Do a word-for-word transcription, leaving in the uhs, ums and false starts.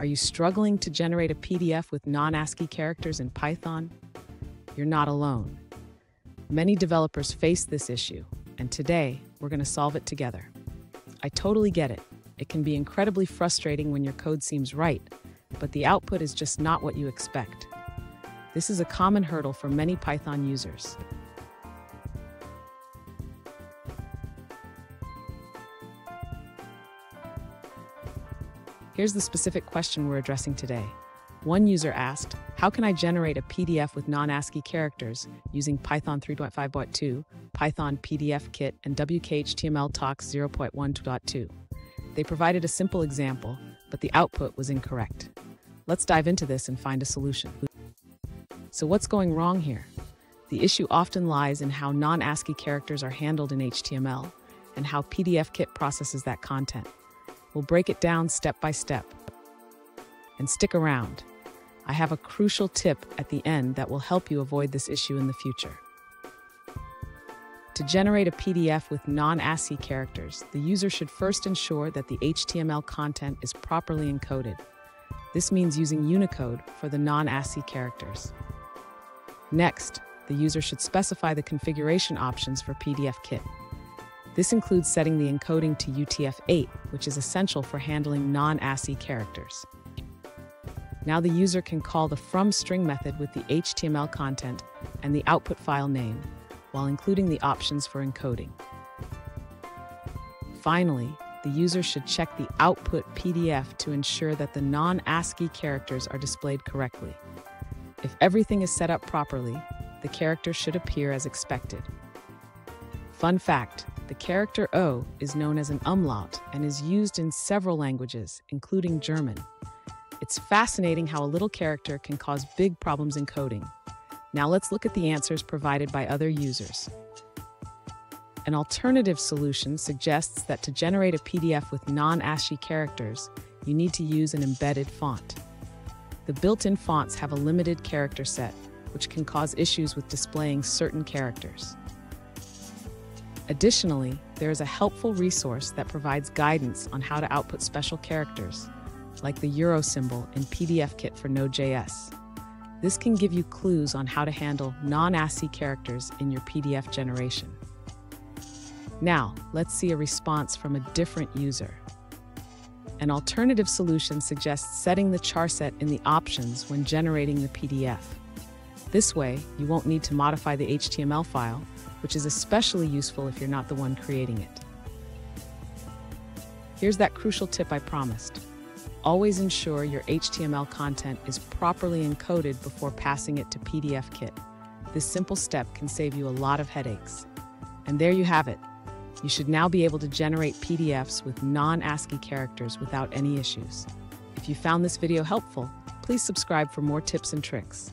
Are you struggling to generate a P D F with non-ASCII characters in Python? You're not alone. Many developers face this issue, and today we're going to solve it together. I totally get it. It can be incredibly frustrating when your code seems right, but the output is just not what you expect. This is a common hurdle for many Python users. Here's the specific question we're addressing today. One user asked, how can I generate a P D F with non-ASCII characters using Python three point five point two, python-pdfkit, and W K H T M L T O X zero point one point two? They provided a simple example, but the output was incorrect. Let's dive into this and find a solution. So what's going wrong here? The issue often lies in how non-ASCII characters are handled in H T M L and how P D F Kit processes that content. We'll break it down step by step. And stick around. I have a crucial tip at the end that will help you avoid this issue in the future. To generate a P D F with non-ASCII characters, the user should first ensure that the H T M L content is properly encoded. This means using Unicode for the non-ASCII characters. Next, the user should specify the configuration options for P D F Kit. This includes setting the encoding to U T F eight, which is essential for handling non-ASCII characters. Now the user can call the from string method with the H T M L content and the output file name, while including the options for encoding. Finally, the user should check the output P D F to ensure that the non-ASCII characters are displayed correctly. If everything is set up properly, the character should appear as expected. Fun fact, the character O is known as an umlaut and is used in several languages, including German. It's fascinating how a little character can cause big problems in coding. Now let's look at the answers provided by other users. An alternative solution suggests that to generate a P D F with non-ASCII characters, you need to use an embedded font. The built-in fonts have a limited character set, which can cause issues with displaying certain characters. Additionally, there is a helpful resource that provides guidance on how to output special characters, like the euro symbol in P D F Kit for Node J S. This can give you clues on how to handle non-ASCII characters in your P D F generation. Now, let's see a response from a different user. An alternative solution suggests setting the charset in the options when generating the P D F. This way, you won't need to modify the H T M L file, which is especially useful if you're not the one creating it. Here's that crucial tip I promised. Always ensure your H T M L content is properly encoded before passing it to P D F Kit. This simple step can save you a lot of headaches. And there you have it. You should now be able to generate P D Fs with non-ASCII characters without any issues. If you found this video helpful, please subscribe for more tips and tricks.